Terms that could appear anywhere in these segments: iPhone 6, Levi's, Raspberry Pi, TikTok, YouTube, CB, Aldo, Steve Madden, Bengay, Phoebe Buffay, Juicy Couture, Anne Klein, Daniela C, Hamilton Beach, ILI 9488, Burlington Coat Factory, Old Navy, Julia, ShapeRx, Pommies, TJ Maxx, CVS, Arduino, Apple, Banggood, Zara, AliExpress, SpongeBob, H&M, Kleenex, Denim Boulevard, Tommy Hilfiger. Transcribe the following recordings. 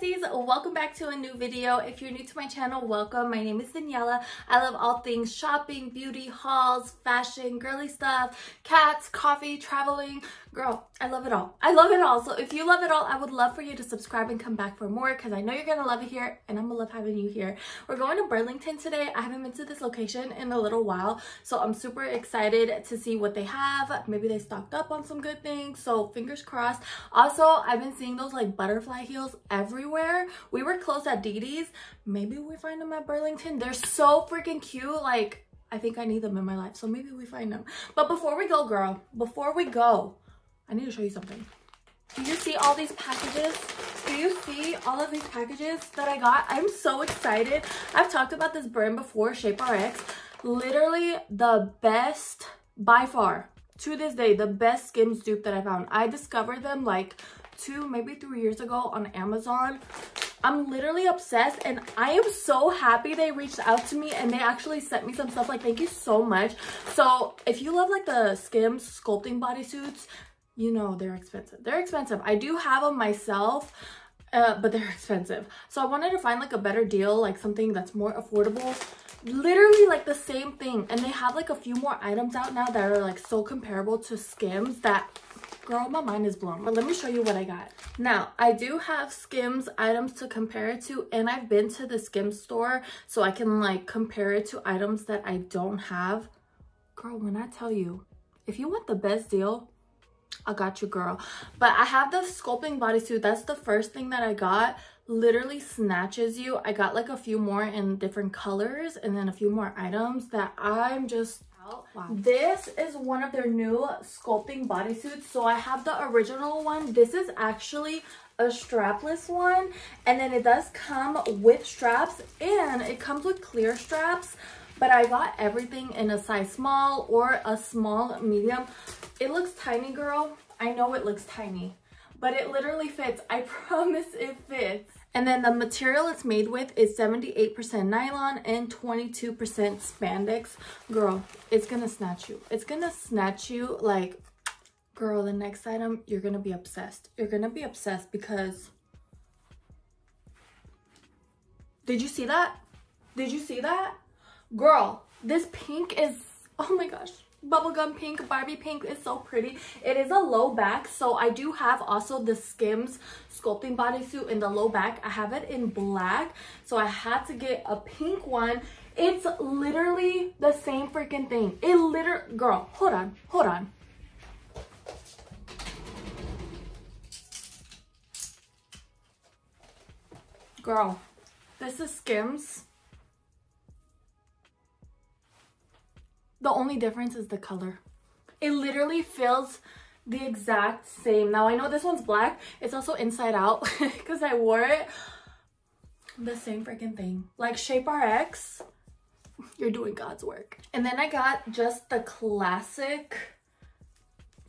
besties, welcome back to a new video. If you're new to my channel, welcome. My name is Daniela. I love all things shopping, beauty, hauls, fashion, girly stuff, cats, coffee, traveling. Girl, I love it all. I love it all. So if you love it all, I would love for you to subscribe and come back for more because I know you're gonna love it here and I'm gonna love having you here. We're going to Burlington today. I haven't been to this location in a little while, so I'm super excited to see what they have. Maybe they stocked up on some good things, so fingers crossed. Also, I've been seeing those like butterfly heels everywhere. We were close at Dee Dee's. Maybe we find them at Burlington. They're so freaking cute. Like, I think I need them in my life, so maybe we find them. But before we go, girl, before we go, I need to show you something. Do you see all these packages? Do you see all of these packages that I got? I'm so excited. I've talked about this brand before, ShapeRx. Literally the best, by far, to this day, the best Skims dupe that I found. I discovered them like 2, maybe 3 years ago on Amazon. I'm literally obsessed and I am so happy they reached out to me and they actually sent me some stuff. Like, thank you so much. So if you love like the Skims sculpting bodysuits, you know they're expensive. They're expensive. I do have them myself, but they're expensive. So I wanted to find like a better deal, like something that's more affordable. Literally like the same thing. And they have like a few more items out now that are like so comparable to Skims that, girl, my mind is blown. But let me show you what I got. Now, I do have Skims items to compare it to, and I've been to the Skims store so I can like compare it to items that I don't have. Girl, when I tell you, if you want the best deal, I got you, girl. But I have the sculpting bodysuit. That's the first thing that I got. Literally snatches you. I got like a few more in different colors and then a few more items that I'm just out. Wow. This is one of their new sculpting bodysuits. So I have the original one. This is actually a strapless one. And then it does come with straps and it comes with clear straps. But I got everything in a size small or a small medium. It looks tiny, girl. I know it looks tiny, but it literally fits. I promise it fits. And then the material it's made with is 78% nylon and 22% spandex. Girl, it's gonna snatch you. It's gonna snatch you like, girl, the next item, you're gonna be obsessed. You're gonna be obsessed because, did you see that? Did you see that? Girl, this pink is, oh my gosh, bubblegum pink, Barbie pink is so pretty. It is a low back, so I do have also the Skims sculpting bodysuit in the low back. I have it in black, so I had to get a pink one. It's literally the same freaking thing. It literally, girl, hold on, hold on. Girl, this is Skims. The only difference is the color. It literally feels the exact same. Now, I know this one's black. It's also inside out because I wore it. The same freaking thing. Like ShapeRx, you're doing God's work. And then I got just the classic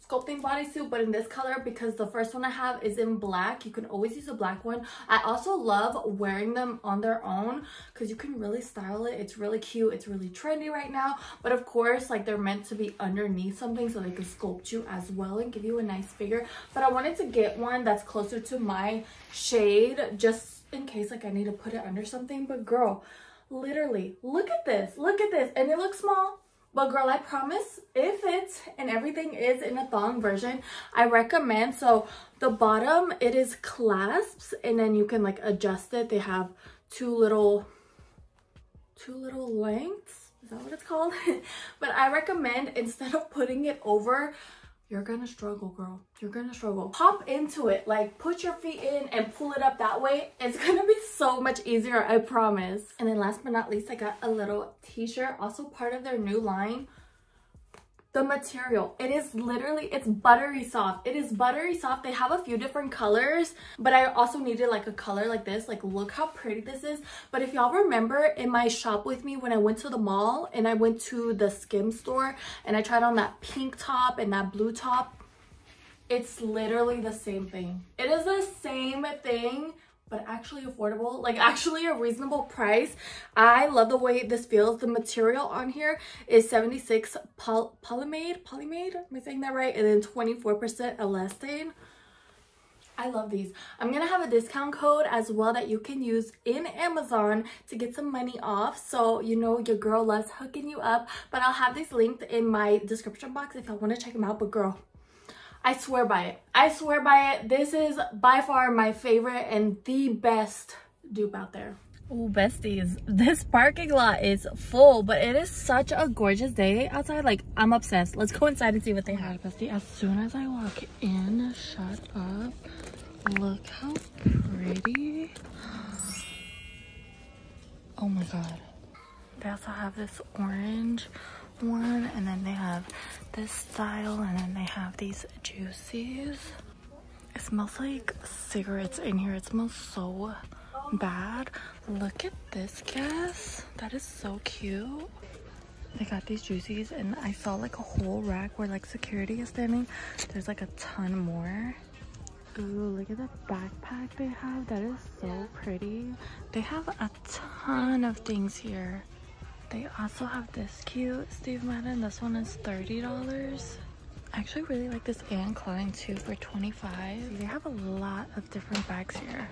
sculpting bodysuit, but in this color because the first one I have is in black. You can always use a black one. I also love wearing them on their own because you can really style it. It's really cute. It's really trendy right now, but of course, like, they're meant to be underneath something so they can sculpt you as well and give you a nice figure. But I wanted to get one that's closer to my shade just in case, like, I need to put it under something. But girl, literally, look at this. Look at this. And it looks small, but girl, I promise it fits, and everything is in a thong version. I recommend. So the bottom, it is clasps, and then you can like adjust it. They have two little lengths. Is that what it's called? But I recommend, instead of putting it over, you're gonna struggle, girl. You're gonna struggle. Hop into it. Like, put your feet in and pull it up that way. It's gonna be so much easier, I promise. And then last but not least, I got a little t-shirt, also part of their new line. The material, it is literally, it's buttery soft. It is buttery soft. They have a few different colors, but I also needed like a color like this. Like, look how pretty this is. But if y'all remember in my shop with me when I went to the mall and I went to the Skims store and I tried on that pink top and that blue top, it's literally the same thing. It is the same thing, but actually affordable, like actually a reasonable price. I love the way this feels. The material on here is 76 polyamide, am I saying that right? And then 24% elastane. I love these. I'm gonna have a discount code as well that you can use in Amazon to get some money off, so you know your girl loves hooking you up. But I'll have these linked in my description box if I want to check them out. But girl, I swear by it. I swear by it. This is by far my favorite and the best dupe out there. Oh, besties, this parking lot is full, but it is such a gorgeous day outside. Like, I'm obsessed. Let's go inside and see what they had. Bestie, as soon as I walk in, shut up. Look how pretty. Oh my god. They also have this orange one, and then they have this style, and then they have these juicies. It smells like cigarettes in here. It smells so bad. Look at this Guess. That is so cute. They got these juicies, and I saw like a whole rack where like security is standing. There's like a ton more. Ooh, look at the backpack they have. That is so pretty. They have a ton of things here. They also have this cute Steve Madden. This one is $30. I actually really like this Anne Klein too for $25. They have a lot of different bags here.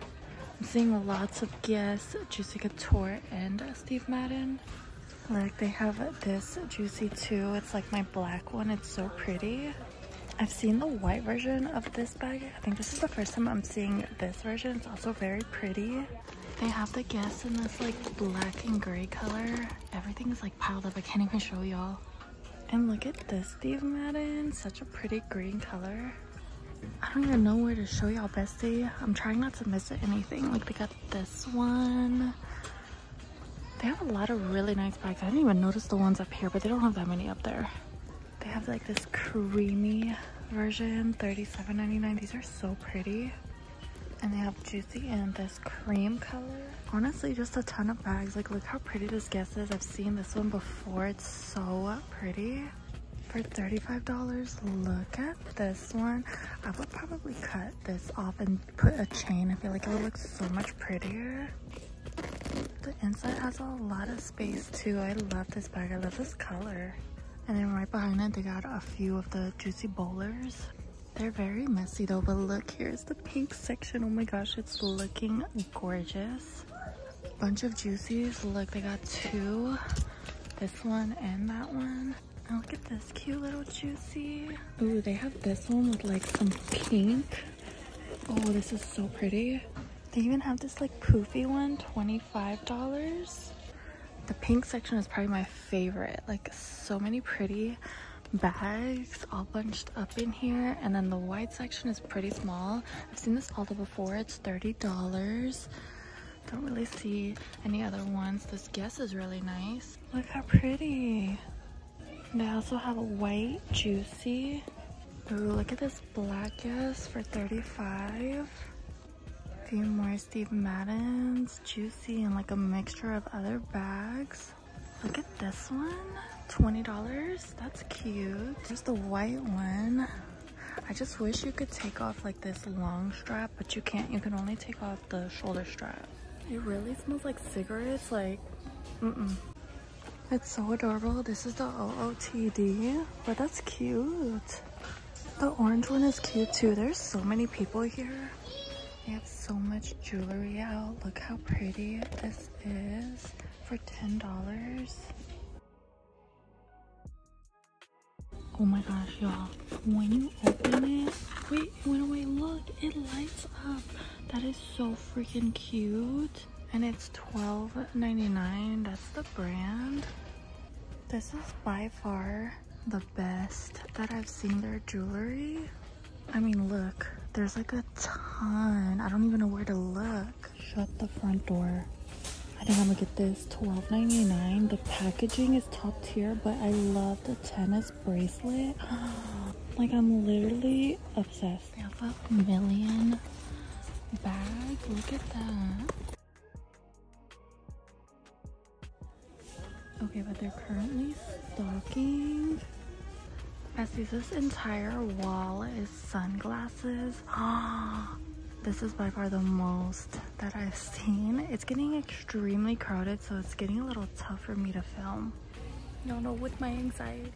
I'm seeing lots of Guess, Juicy Couture, and Steve Madden. Like, they have this Juicy too. It's like my black one. It's so pretty. I've seen the white version of this bag. I think this is the first time I'm seeing this version. It's also very pretty. They have the Guess in this like black and gray color. Everything is like piled up. I can't even show y'all. And look at this Steve Madden. Such a pretty green color. I don't even know where to show y'all, bestie. I'm trying not to miss anything. Like, they got this one. They have a lot of really nice bags. I didn't even notice the ones up here, but they don't have that many up there. They have like this creamy version, $37.99. These are so pretty. And they have Juicy and this cream color. Honestly, just a ton of bags. Like, look how pretty this Guess is. I've seen this one before. It's so pretty. For $35, look at this one. I would probably cut this off and put a chain. I feel like it would look so much prettier. The inside has a lot of space too. I love this bag. I love this color. And then right behind it, they got a few of the Juicy bowlers. They're very messy though, but look, here's the pink section. Oh my gosh, it's looking gorgeous. Bunch of juicies. Look, they got two. This one and that one. Now look at this cute little juicy. Ooh, they have this one with like some pink. Oh, this is so pretty. They even have this like poofy one, $25. The pink section is probably my favorite. Like, so many pretty bags all bunched up in here. And then the white section is pretty small. I've seen this Aldo before. It's $30. Don't really see any other ones. This Guess is really nice. Look how pretty. They also have a white juicy. Ooh, look at this black Guess for $35. A few more Steve Madden's, Juicy, and like a mixture of other bags. Look at this one, $20. That's cute. There's the white one. I just wish you could take off like this long strap, but you can't. You can only take off the shoulder strap. It really smells like cigarettes. Like, mm-mm. It's so adorable. This is the OOTD, but that's cute. The orange one is cute too. There's so many people here. They have so much jewelry out. Look how pretty this is for $10. Oh my gosh, y'all. When you open it, wait, look, it lights up. That is so freaking cute. And it's $12.99. That's the brand. This is by far the best that I've seen their jewelry. I mean, look, there's like a ton. I don't even know where to look. Shut the front door. I think I'm gonna get this, $12.99. The packaging is top tier, but I love the tennis bracelet. Like, I'm literally obsessed. They have a million bag. Look at that. Okay, but they're currently stocking. Besties, this entire wall is sunglasses. This is by far the most that I've seen. It's getting extremely crowded, so it's getting a little tough for me to film. Y'all know, with my anxiety.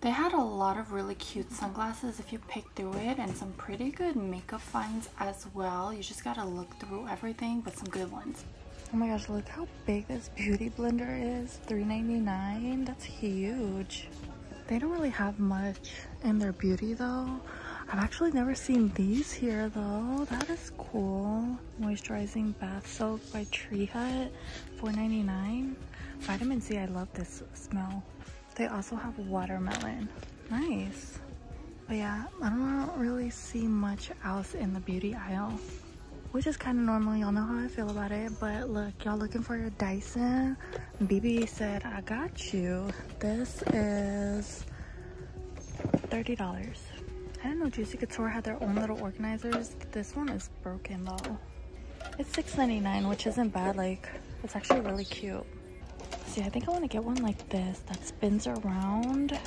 They had a lot of really cute sunglasses if you pick through it, and some pretty good makeup finds as well. You just gotta look through everything, but some good ones. Oh my gosh, look how big this beauty blender is. $3.99. That's huge. They don't really have much in their beauty though. I've actually never seen these here though. That is cool. Moisturizing bath soak by Tree Hut, $4.99. Vitamin C, I love this smell. They also have watermelon. Nice. But yeah, I don't really see much else in the beauty aisle, which is kind of normal. Y'all know how I feel about it. But look, y'all looking for your Dyson? BB said, I got you. This is $30. I didn't know Juicy Couture had their own little organizers. This one is broken though. It's $6.99, which isn't bad. Like, it's actually really cute. See, I think I want to get one like this that spins around.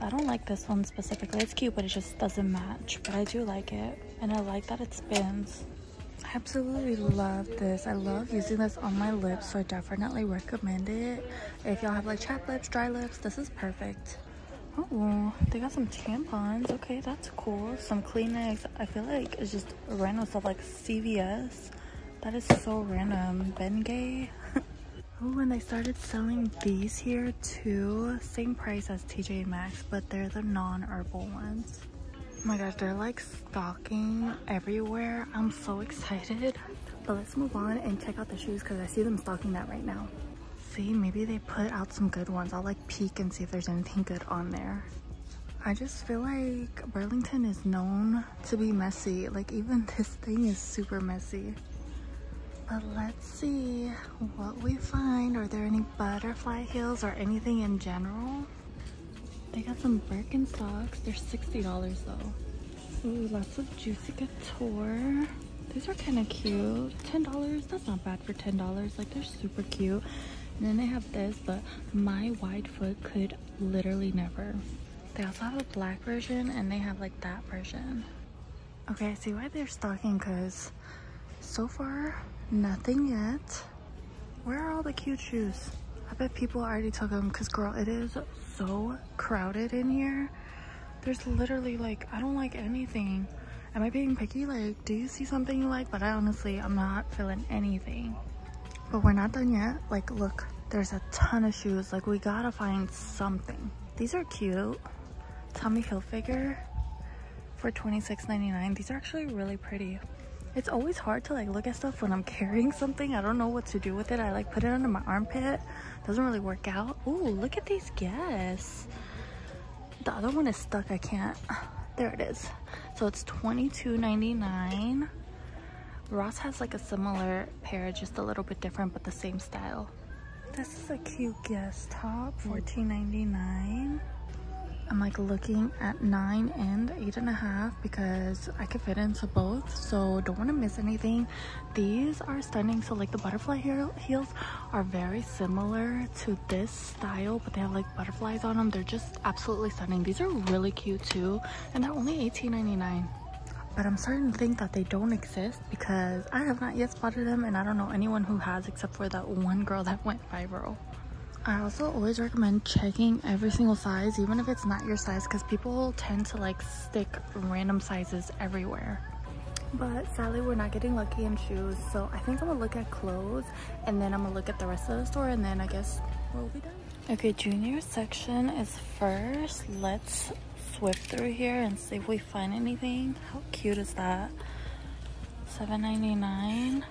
I don't like this one specifically. It's cute, but it just doesn't match. But I do like it, and I like that it spins. I absolutely love this. I love using this on my lips, so I definitely recommend it. If y'all have like chapped lips, dry lips, this is perfect. Oh, they got some tampons. Okay, that's cool. Some Kleenex. I feel like it's just random stuff like CVS. That is so random. Bengay. Oh, and they started selling these here too. Same price as TJ Maxx, but they're the non-herbal ones. Oh my gosh, they're like stocking everywhere. I'm so excited. But let's move on and check out the shoes because I see them stocking that right now. See, maybe they put out some good ones. I'll like peek and see if there's anything good on there. I just feel like Burlington is known to be messy. Like, even this thing is super messy. But let's see what we find. Are there any butterfly heels or anything in general? They got some Birkenstocks. They're $60 though. Ooh, lots of Juicy Couture. These are kind of cute. $10, that's not bad for $10. Like, they're super cute. And then they have this, but my wide foot could literally never. They also have a black version and they have like that version. Okay, I see why they're stocking, because so far nothing yet. Where are all the cute shoes? I bet people already took them, because girl, it is so crowded in here. There's literally like, I don't like anything. Am I being picky? Like, do you see something you like? But I honestly, I'm not feeling anything. But we're not done yet. Like, look, there's a ton of shoes. Like, we gotta find something. These are cute. Tommy Hilfiger for $26.99. These are actually really pretty. It's always hard to like look at stuff when I'm carrying something. I don't know what to do with it. I like put it under my armpit. Doesn't really work out. Ooh, look at these Guess. The other one is stuck. I can't. There it is. So it's $22.99. Ross has like a similar pair, just a little bit different, but the same style. This is a cute Guess top, $14.99. I'm like looking at 9 and 8.5 because I could fit into both, so don't want to miss anything. These are stunning. So like the butterfly heels are very similar to this style, but they have like butterflies on them. They're just absolutely stunning. These are really cute too, and they're only $18.99. But I'm starting to think that they don't exist because I have not yet spotted them, and I don't know anyone who has except for that one girl that went viral. I also always recommend checking every single size, even if it's not your size, because people tend to like stick random sizes everywhere. But sadly, we're not getting lucky in shoes, so I think I'm gonna look at clothes, and then I'm gonna look at the rest of the store, and then I guess we'll be done. Okay, junior section is first. Let's whip through here and see if we find anything. How cute is that? $7.99.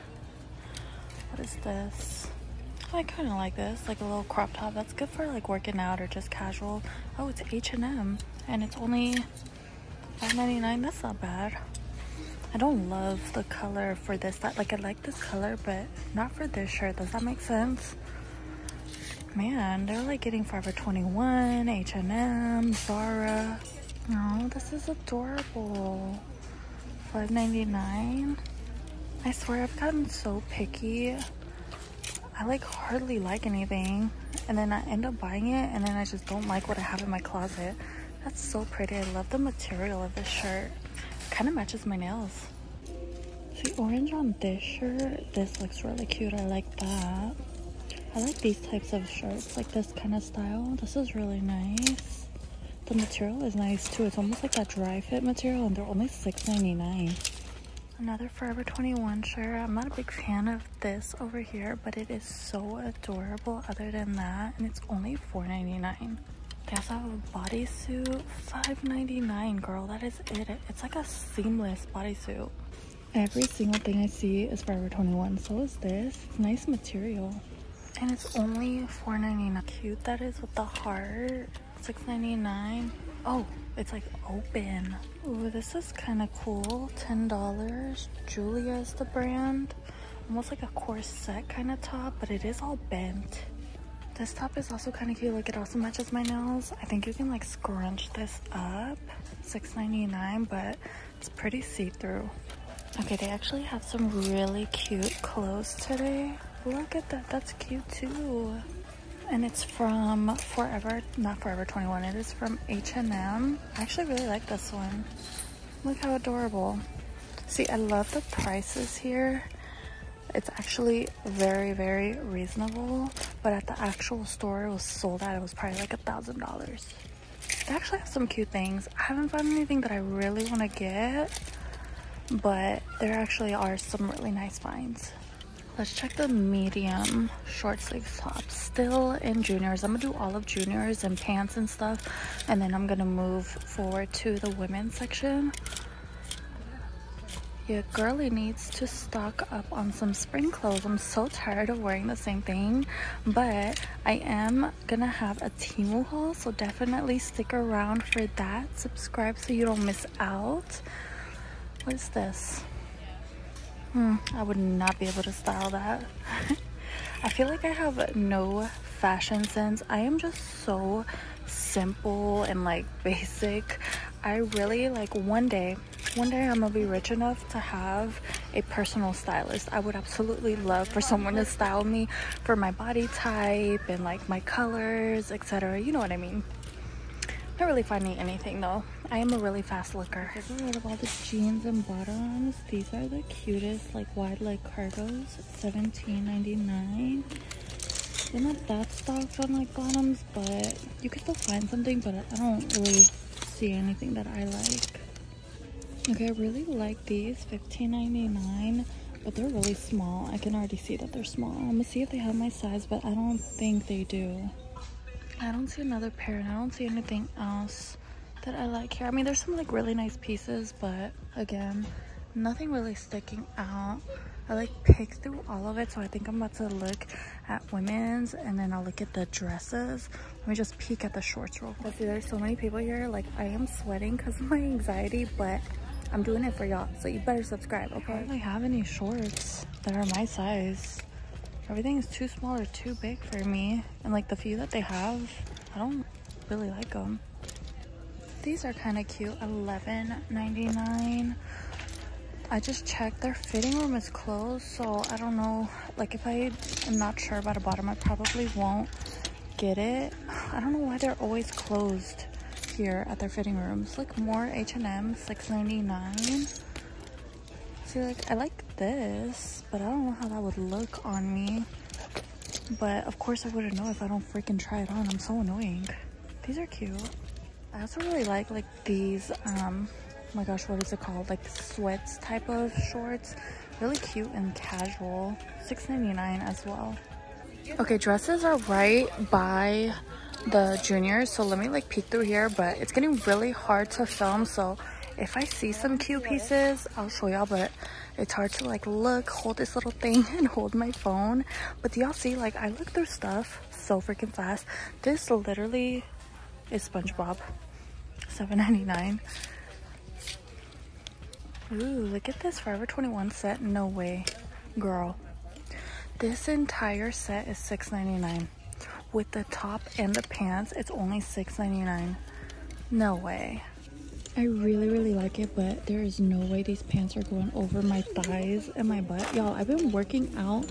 What is this? Oh, I kind of like this, like a little crop top. That's good for like working out or just casual. Oh, it's H&M and it's only $5.99. That's not bad. I don't love the color for this. That, like, I like this color, but not for this shirt. Does that make sense? Man, they're like getting Forever 21, H&M, Zara. Oh, this is adorable. $5.99. I swear I've gotten so picky. I like hardly like anything, and then I end up buying it, and then I just don't like what I have in my closet. That's so pretty. I love the material of this shirt. Kind of matches my nails. See, orange on this shirt. This looks really cute. I like that. I like these types of shirts, like this kind of style. This is really nice. The material is nice too. It's almost like that dry fit material, and they're only $6.99. Another Forever 21 shirt. I'm not a big fan of this over here, but it is so adorable other than that, and it's only $4.99. Guess I have a bodysuit, $5.99, girl. That is it. It's like a seamless bodysuit. Every single thing I see is Forever 21. So is this. It's nice material. And it's only $4.99. Cute that is with the heart. $6.99. Oh, it's like open. Ooh, this is kind of cool. $10. Julia is the brand. Almost like a corset kind of top, but it is all bent. This top is also kind of cute. Like, it also matches my nails. I think you can like scrunch this up. $6.99, but it's pretty see-through. Okay, they actually have some really cute clothes today. Look at that. That's cute too. And it's from not Forever 21, it is from H&M. I actually really like this one. Look how adorable. See, I love the prices here. It's actually very, very reasonable, but at the actual store it was sold out. It was probably like $1,000. They actually have some cute things. I haven't found anything that I really want to get, but there actually are some really nice finds. Let's check the medium short sleeve tops. Still in juniors. I'm gonna do all of juniors and pants and stuff, and then I'm gonna move forward to the women's section. Your girly needs to stock up on some spring clothes. I'm so tired of wearing the same thing, but I am gonna have a Timu haul, so definitely stick around for that. Subscribe so you don't miss out. What is this? I would not be able to style that. I feel like I have no fashion sense. I am just so simple and like basic. I really like one day I'm gonna be rich enough to have a personal stylist. I would absolutely love for someone to style me for my body type and like my colors, etc. You know what I mean? Not really finding anything though. I am a really fast looker. Get rid of all the jeans and bottoms. These are the cutest, like wide leg cargos. $17.99. They're not that stocked on like bottoms, but you could still find something. But I don't really see anything that I like. Okay, I really like these. $15.99, but they're really small. I can already see that they're small. I'm gonna see if they have my size, but I don't think they do. I don't see another pair, and I don't see anything else that I like here. I mean, there's some like really nice pieces, but again, nothing really sticking out. I like picked through all of it, so I think I'm about to look at women's, and then I'll look at the dresses. Let me just peek at the shorts real quick. See, there's so many people here. Like, I am sweating because of my anxiety, but I'm doing it for y'all, so you better subscribe, okay? I don't really have any shorts that are my size. Everything is too small or too big for me. And like the few that they have, I don't really like them. These are kind of cute, $11.99. I just checked, their fitting room is closed. So I don't know, like if I am not sure about a bottom, I probably won't get it. I don't know why they're always closed here at their fitting rooms. Like more H&M, $6.99. See, like I like this, but I don't know how that would look on me. But of course I wouldn't know if I don't freaking try it on. I'm so annoying. These are cute. I also really like these oh my gosh, what is it called, like sweats type of shorts. Really cute and casual. $6.99 as well. Okay, dresses are right by the juniors, so let me like peek through here, but it's getting really hard to film, so if I see some cute pieces, I'll show y'all, but it's hard to like look, hold this little thing and hold my phone. But do y'all see, like I look through stuff so freaking fast. This literally is SpongeBob. $7.99. Ooh, look at this Forever 21 set. No way, girl. This entire set is $6.99. With the top and the pants, it's only $6.99. No way. I really like it, but there is no way these pants are going over my thighs and my butt. Y'all, I've been working out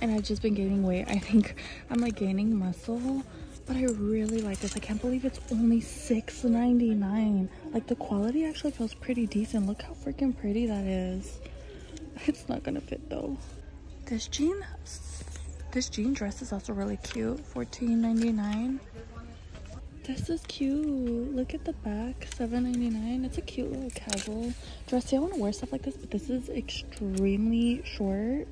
and I've just been gaining weight. I think I'm like gaining muscle, but I really like this. I can't believe it's only $6.99. Like the quality actually feels pretty decent. Look how freaking pretty that is. It's not gonna fit though. This jean dress is also really cute. $14.99. This is cute. Look at the back. $7.99. It's a cute little casual dress. See, I want to wear stuff like this, but this is extremely short.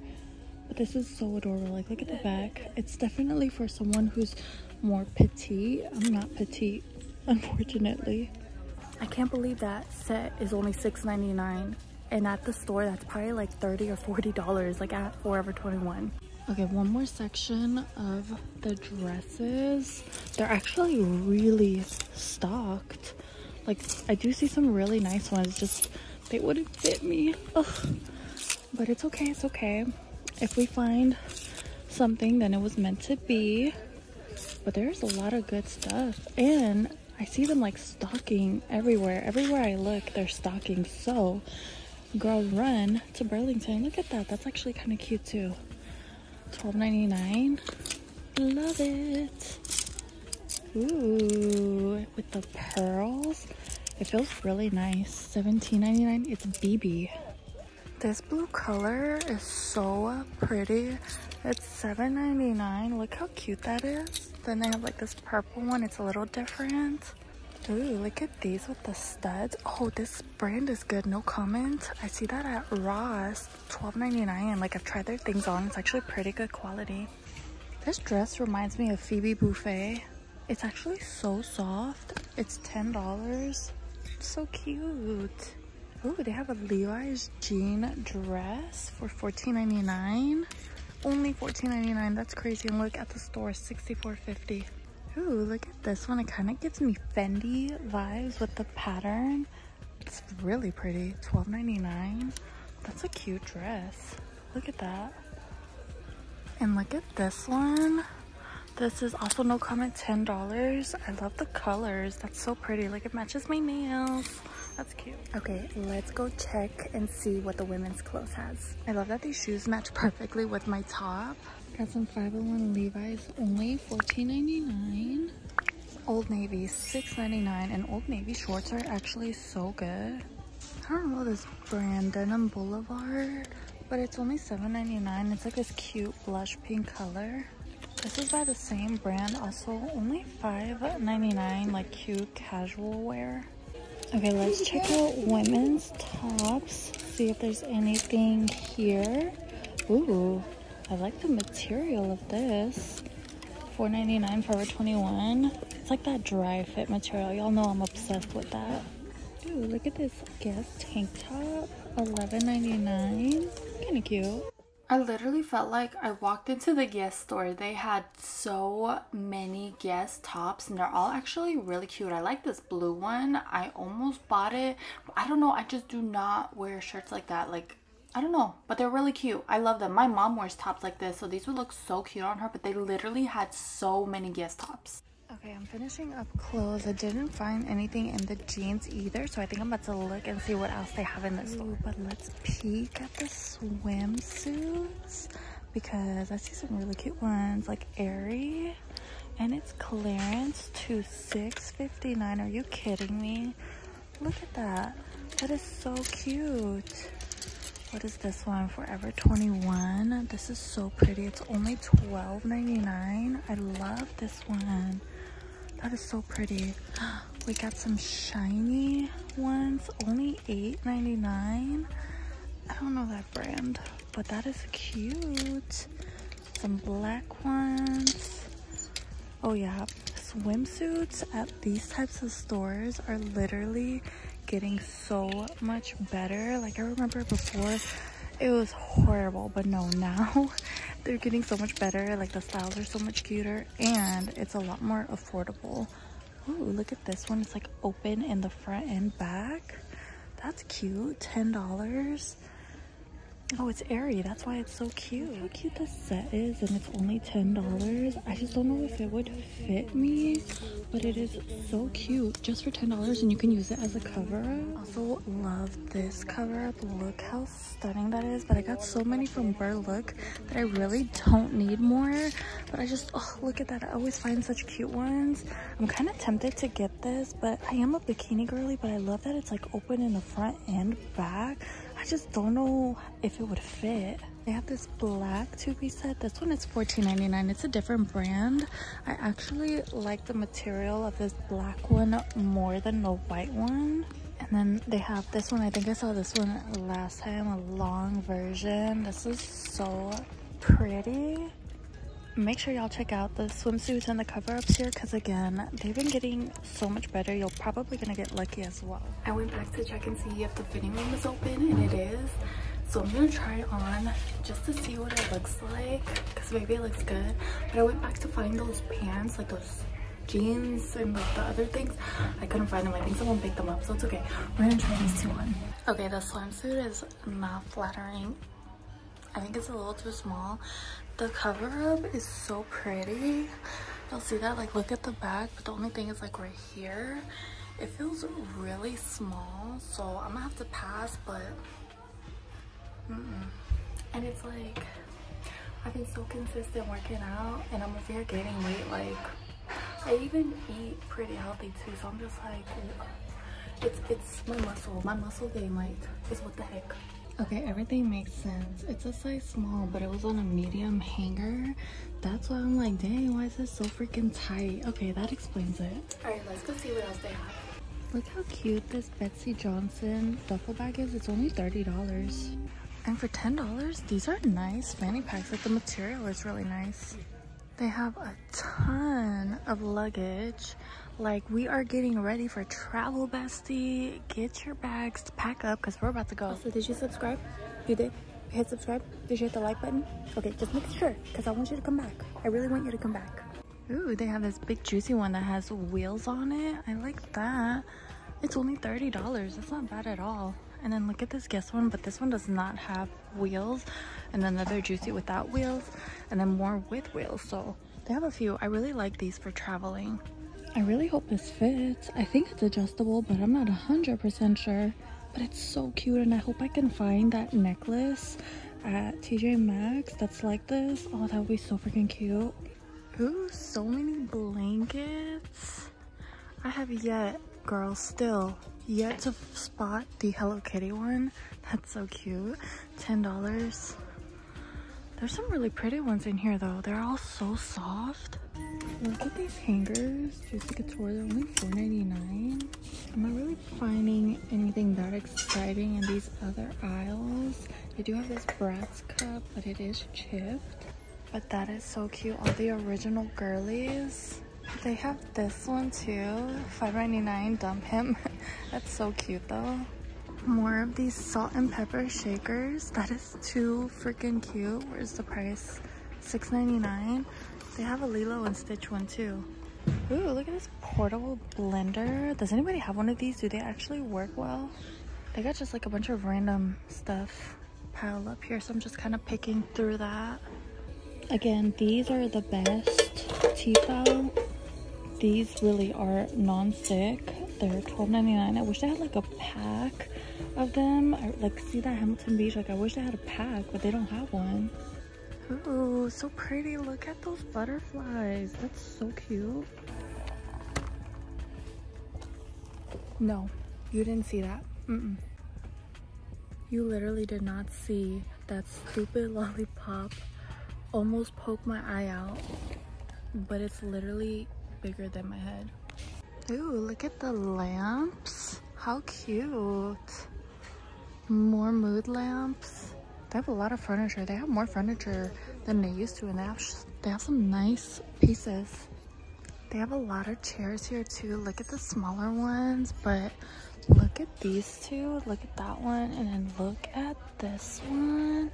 But this is so adorable. Like, look at the back. It's definitely for someone who's more petite. I'm not petite, unfortunately. I can't believe that set is only $6.99. And at the store, that's probably like $30 or $40, like at Forever 21. Okay, one more section of the dresses. They're actually really stocked. Like, I do see some really nice ones, just they wouldn't fit me. Ugh. But it's okay, it's okay. If we find something, then it was meant to be. But there's a lot of good stuff. And I see them like stocking everywhere. Everywhere I look, they're stocking. So, girl, run to Burlington. Look at that. That's actually kind of cute too. $12.99. Love it. Ooh, with the pearls. It feels really nice. $17.99. It's BB. This blue color is so pretty. It's $7.99. Look how cute that is. Then they have like this purple one. It's a little different. Ooh, look at these with the studs. Oh, this brand is good. No comment. I see that at Ross. $12.99. And like, I've tried their things on. It's actually pretty good quality. This dress reminds me of Phoebe Buffay. It's actually so soft. It's $10. It's so cute. Ooh, they have a Levi's jean dress for $14.99. Only $14.99. That's crazy. And look at the store. $64.50. Ooh, look at this one. It kind of gives me Fendi vibes with the pattern. It's really pretty. $12.99. That's a cute dress. Look at that. And look at this one. This is also no comment. $10. I love the colors. That's so pretty. Like, it matches my nails. That's cute. Okay, let's go check and see what the women's clothes has. I love that these shoes match perfectly with my top. Got some 501 Levi's, only $14.99. Old Navy, $6.99. And Old Navy shorts are actually so good. I don't know this brand, Denim Boulevard, but it's only $7.99. It's like this cute blush pink color. This is by the same brand, also only $5.99, like cute casual wear. Okay, let's check out women's tops, see if there's anything here. Ooh. I like the material of this. $4.99 Forever 21. It's like that dry fit material. Y'all know I'm obsessed with that. Ooh, look at this Guess tank top. $11.99. Kind of cute. I literally felt like I walked into the Guess store. They had so many Guess tops and they're all actually really cute. I like this blue one. I almost bought it. But I don't know. I just do not wear shirts like that. Like, I don't know, but they're really cute. I love them. My mom wears tops like this, so these would look so cute on her, but they literally had so many Guess tops. Okay, I'm finishing up clothes. I didn't find anything in the jeans either, so I think I'm about to look and see what else they have in this store. But let's peek at the swimsuits because I see some really cute ones like Aerie, and it's clearance to $6.59. Are you kidding me? Look at that. That is so cute. What is this one? Forever 21. This is so pretty. It's only $12.99. I love this one. That is so pretty. We got some shiny ones. Only $8.99. I don't know that brand, but that is cute. Some black ones. Oh yeah. Swimsuits at these types of stores are literally getting so much better. Like, I remember before it was horrible, but no, now they're getting so much better. Like, the styles are so much cuter and it's a lot more affordable. Ooh, look at this one. It's like open in the front and back. That's cute. $10. Oh, it's Aerie. That's why it's so cute. Look how cute this set is, and it's only $10. I just don't know if it would fit me, but it is so cute. Just for $10, and you can use it as a cover-up. Also love this cover-up. Look how stunning that is. But I got so many from Burlook that I really don't need more. But I just, oh, look at that. I always find such cute ones. I'm kind of tempted to get this, but I am a bikini girly, but I love that it's like open in the front and back. I just don't know if it would fit. They have this black two-piece set. This one is $14.99. It's a different brand. I actually like the material of this black one more than the white one. And then they have this one. I think I saw this one last time, a long version. This is so pretty. Make sure y'all check out the swimsuits and the cover-ups here, because again, they've been getting so much better. You're probably gonna get lucky as well. I went back to check and see if the fitting room is open, and it is, so I'm gonna try it on just to see what it looks like, because maybe it looks good. But I went back to find those pants, like those jeans and like the other things. I couldn't find them. I think someone picked them up, so it's okay. We're gonna try these two on. Okay, the swimsuit is not flattering. I think it's a little too small. The cover-up is so pretty. You'll see that, like, look at the back, but the only thing is, like, right here. It feels really small, so I'm gonna have to pass, but And it's like, I've been so consistent working out, and I'm over here gaining weight. Like, I even eat pretty healthy too, so I'm just like, it's my muscle. My muscle game, like, is what the heck. Okay, everything makes sense. It's a size small, but it was on a medium hanger. That's why I'm like, dang, why is this so freaking tight? Okay, that explains it. All right, let's go see what else they have. Look how cute this Betsy Johnson duffel bag is. It's only $30. And for $10, these are nice fanny packs. Like, the material is really nice. They have a ton of luggage. Like, we are getting ready for travel, bestie. Get your bags, pack up, because we're about to go. Also, did you subscribe? You did? Hit subscribe? Did you hit the like button? Okay, just make sure, because I want you to come back. I really want you to come back. Ooh, they have this big juicy one that has wheels on it. I like that. It's only $30. That's not bad at all. And then look at this Guess one, but this one does not have wheels. And then another juicy without wheels, and then more with wheels. So they have a few. I really like these for traveling. I really hope this fits. I think it's adjustable, but I'm not 100% sure. But it's so cute, and I hope I can find that necklace at TJ Maxx that's like this. Oh, that would be so freaking cute. Ooh, so many blankets. I have yet, girls, still yet to spot the Hello Kitty one. That's so cute. $10. There's some really pretty ones in here though. They're all so soft. Look at these hangers. Juicy Couture, they're only $4.99. I'm not really finding anything that exciting in these other aisles. They do have this brass cup, but it is chipped. But that is so cute. All the original girlies. They have this one too, $5.99, dump him. That's so cute though. More of these salt and pepper shakers. That is too freaking cute. Where's the price? $6.99. They have a Lilo and Stitch one too. Ooh, look at this portable blender. Does anybody have one of these? Do they actually work well? They got just like a bunch of random stuff piled up here, so I'm just kind of picking through that. Again, these are the best. Tefal. These really are non-stick. They're $12.99. I wish I had like a pack of them. I, like, see that Hamilton Beach? Like, I wish I had a pack, but they don't have one. Ooh, so pretty. Look at those butterflies. That's so cute. No, you didn't see that. You literally did not see that stupid lollipop almost poke my eye out, but it's literally bigger than my head. Ooh, look at the lamps. How cute. More mood lamps. They have a lot of furniture. They have more furniture than they used to, and they have some nice pieces. They have a lot of chairs here too. Look at the smaller ones, but look at these two. Look at that one, and then look at this one.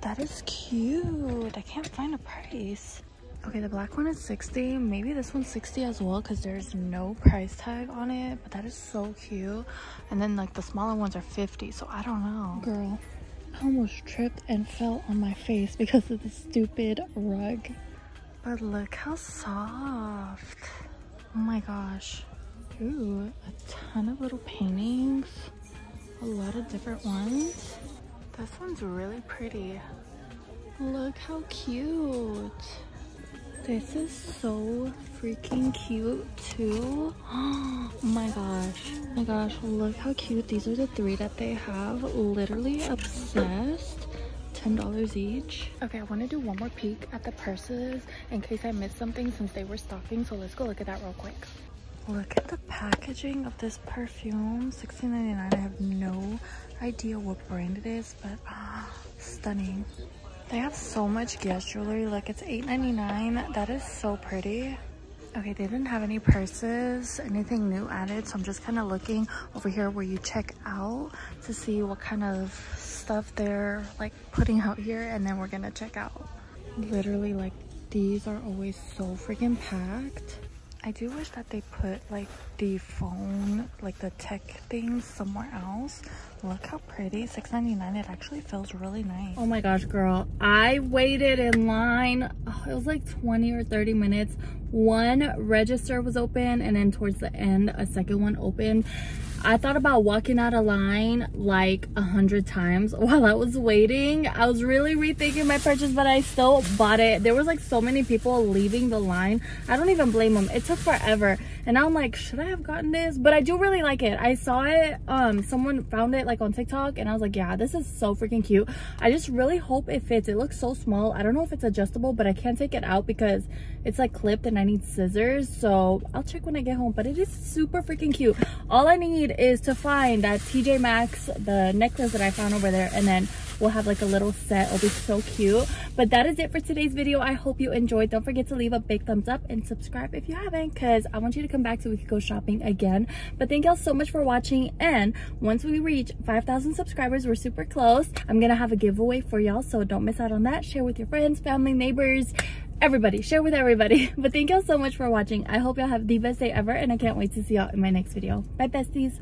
That is cute. I can't find a price. Okay, the black one is $60. Maybe this one's $60 as well, because there's no price tag on it. But that is so cute. And then like the smaller ones are $50, so I don't know. Girl, I almost tripped and fell on my face because of this stupid rug. But look how soft. Oh my gosh. Ooh, a ton of little paintings. A lot of different ones. This one's really pretty. Look how cute. This is so freaking cute too. Oh my gosh. Oh my gosh, look how cute. These are the three that they have. Literally obsessed. $10 each. Okay, I want to do one more peek at the purses in case I missed something since they were stocking. So let's go look at that real quick. Look at the packaging of this perfume, $16.99. I have no idea what brand it is, but stunning. They have so much Guess jewelry. Look, it's $8.99. That is so pretty. Okay, they didn't have any purses, anything new added, so I'm just kind of looking over here where you check out to see what kind of stuff they're like putting out here, and then we're gonna check out. Literally, like, these are always so freaking packed. I do wish that they put like the phone, like the tech thing, somewhere else. Look how pretty. $6.99. It actually feels really nice. Oh my gosh, girl, I waited in line, it was like 20 or 30 minutes. One register was open, and then towards the end a second one opened. I thought about walking out of line like 100 times while I was waiting. I was really rethinking my purchase, but I still bought it. There was like so many people leaving the line. I don't even blame them. It took forever. And I'm like, should I have gotten this? But I do really like it. I saw it. Someone found it like on TikTok, and I was like, yeah, this is so freaking cute. I just really hope it fits. It looks so small. I don't know if it's adjustable, but I can't take it out because it's like clipped and I need scissors. So I'll check when I get home, but it is super freaking cute. All I need is to find that TJ Maxx, the necklace that I found over there, and then we'll have like a little set. It'll be so cute. But that is it for today's video. I hope you enjoyed. Don't forget to leave a big thumbs up and subscribe if you haven't, because I want you to come back so we can go shopping again. But thank y'all so much for watching, and once we reach 5,000 subscribers, we're super close, I'm gonna have a giveaway for y'all, so don't miss out on that. Share with your friends, family, neighbors, everybody. Share with everybody. But thank y'all so much for watching. I hope y'all have the best day ever, and I can't wait to see y'all in my next video. Bye, besties.